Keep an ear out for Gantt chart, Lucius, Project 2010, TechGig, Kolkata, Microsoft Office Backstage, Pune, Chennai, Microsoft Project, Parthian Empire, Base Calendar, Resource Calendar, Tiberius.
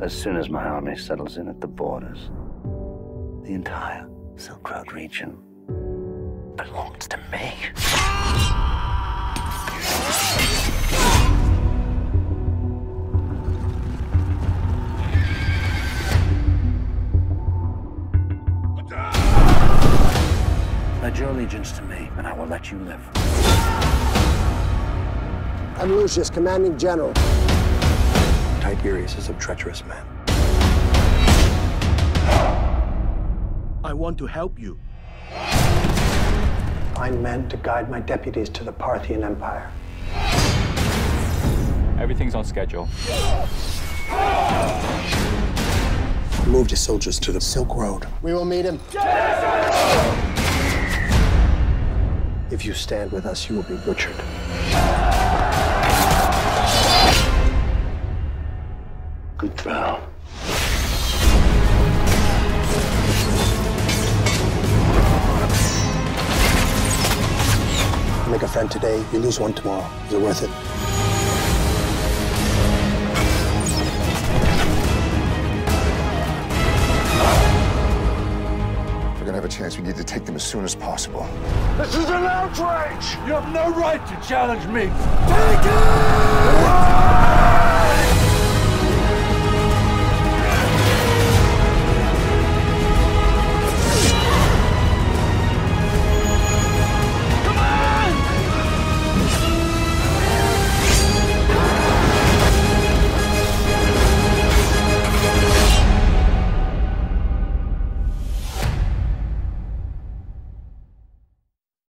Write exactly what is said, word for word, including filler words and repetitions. As soon as my army settles in at the borders, the entire Silk Road region belongs to me. Pledge your allegiance to me, and I will let you live. I'm Lucius, Commanding General. Tiberius is a treacherous man. I want to help you. I'm meant to guide my deputies to the Parthian Empire. Everything's on schedule. Move your soldiers to the Silk Road. We will meet him. If you stand with us, you will be butchered. Good vow. Make a friend today, you lose one tomorrow. Is it worth it? If we're gonna have a chance, we need to take them as soon as possible. This is an outrage! You have no right to challenge me! Take it!